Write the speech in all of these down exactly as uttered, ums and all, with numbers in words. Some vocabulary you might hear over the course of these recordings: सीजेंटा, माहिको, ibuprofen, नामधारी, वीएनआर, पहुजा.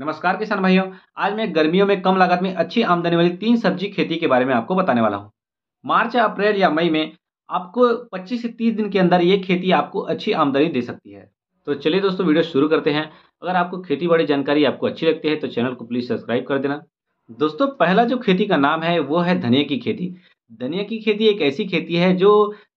नमस्कार किसान भाइयों, आज मैं गर्मियों में कम लागत में अच्छी आमदनी वाली तीन सब्जी खेती के बारे में आपको बताने वाला हूँ। मार्च, अप्रैल या मई में आपको पच्चीस से तीस दिन के अंदर ये खेती आपको अच्छी आमदनी दे सकती है। तो चलिए दोस्तों, वीडियो शुरू करते हैं। अगर आपको खेती बाड़ी जानकारी आपको अच्छी लगती है तो चैनल को प्लीज़ सब्सक्राइब कर देना। दोस्तों, पहला जो खेती का नाम है वो है धनिया की खेती। धनिया की खेती एक ऐसी खेती है जो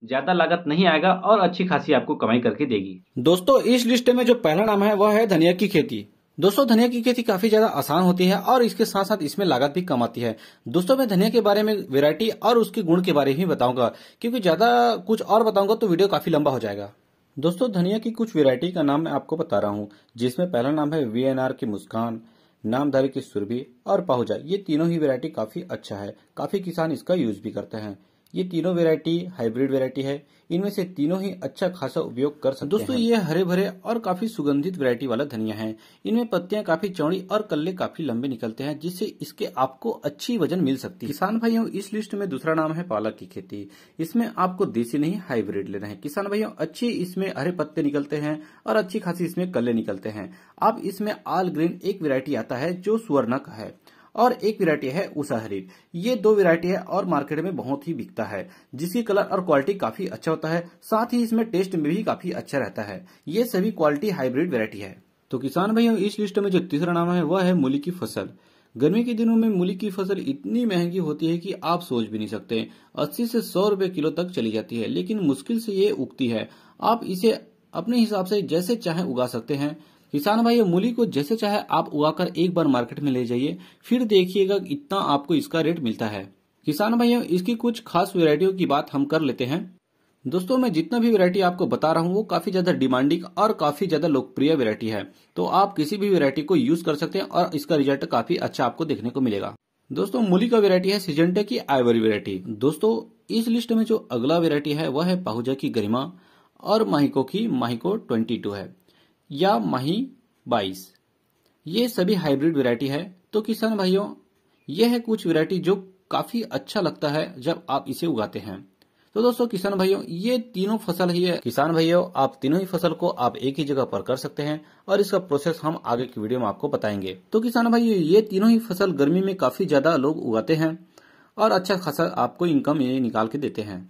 ज्यादा लागत नहीं आएगा और अच्छी खासी आपको कमाई करके देगी। दोस्तों, इस लिस्ट में जो पहला नाम है वह है धनिया की खेती। दोस्तों, धनिया की खेती काफी ज्यादा आसान होती है और इसके साथ साथ इसमें लागत भी कम आती है। दोस्तों, मैं धनिया के बारे में वैरायटी और उसके गुण के बारे में बताऊंगा, क्योंकि ज्यादा कुछ और बताऊंगा तो वीडियो काफी लंबा हो जाएगा। दोस्तों, धनिया की कुछ वैरायटी का नाम मैं आपको बता रहा हूँ, जिसमें पहला नाम है वीएनआर की मुस्कान, नामधारी की सुरभि और पहुजा। ये तीनों ही वैरायटी काफी अच्छा है, काफी किसान इसका यूज भी करते हैं। ये तीनों वैरायटी हाइब्रिड वैरायटी है, इनमें से तीनों ही अच्छा खासा उपयोग कर सकते हैं। दोस्तों, ये हरे भरे और काफी सुगंधित वैरायटी वाला धनिया है। इनमें पत्तियां काफी चौड़ी और कल्ले काफी लंबे निकलते हैं, जिससे इसके आपको अच्छी वजन मिल सकती है। किसान भाइयों, इस लिस्ट में दूसरा नाम है पालक की खेती। इसमें आपको देसी नहीं हाइब्रिड लेना है। किसान भाइयों, अच्छी इसमें हरे पत्ते निकलते हैं और अच्छी खासी इसमें कल्ले निकलते हैं। अब इसमें ऑल ग्रीन एक वैरायटी आता है जो सुवर्ण का है और एक वैरायटी है उषा हरी। ये दो वैरायटी है और मार्केट में बहुत ही बिकता है, जिसकी कलर और क्वालिटी काफी अच्छा होता है, साथ ही इसमें टेस्ट में भी काफी अच्छा रहता है। ये सभी क्वालिटी हाइब्रिड वैरायटी है। तो किसान भाइयों, इस लिस्ट में जो तीसरा नाम है वह है मूली की फसल। गर्मी के दिनों में मूली की फसल इतनी महंगी होती है कि आप सोच भी नहीं सकते। अस्सी से सौ रुपए किलो तक चली जाती है, लेकिन मुश्किल से ये उगती है। आप इसे अपने हिसाब से जैसे चाहे उगा सकते हैं। किसान भाई, मूली को जैसे चाहे आप उगाकर एक बार मार्केट में ले जाइए, फिर देखिएगा इतना आपको इसका रेट मिलता है। किसान भाइयों, इसकी कुछ खास वैरायटियों की बात हम कर लेते हैं। दोस्तों, मैं जितना भी वैरायटी आपको बता रहा हूँ वो काफी ज्यादा डिमांडिंग और काफी ज्यादा लोकप्रिय वैरायटी है, तो आप किसी भी वैरायटी को यूज कर सकते हैं और इसका रिजल्ट काफी अच्छा आपको देखने को मिलेगा। दोस्तों, मूली का वैरायटी है सीजेंटा की आइवरी वैरायटी। दोस्तों, इस लिस्ट में जो अगला वैरायटी है वह है पहुजा की गरिमा और माहिको की माहिको ट्वेंटी टू है या माही बाईस। ये सभी हाइब्रिड वैरायटी है। तो किसान भाइयों, ये है कुछ वैरायटी जो काफी अच्छा लगता है जब आप इसे उगाते हैं। तो दोस्तों किसान भाइयों, ये तीनों फसल ही है। किसान भाइयों, आप तीनों ही फसल को आप एक ही जगह पर कर सकते हैं और इसका प्रोसेस हम आगे की वीडियो में आपको बताएंगे। तो किसान भाइयों, ये तीनों ही फसल गर्मी में काफी ज्यादा लोग उगाते हैं और अच्छा खासा आपको इनकम ये निकाल के देते हैं।